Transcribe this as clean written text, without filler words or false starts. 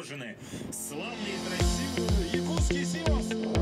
отморожены. Славный и красивый якутский символ.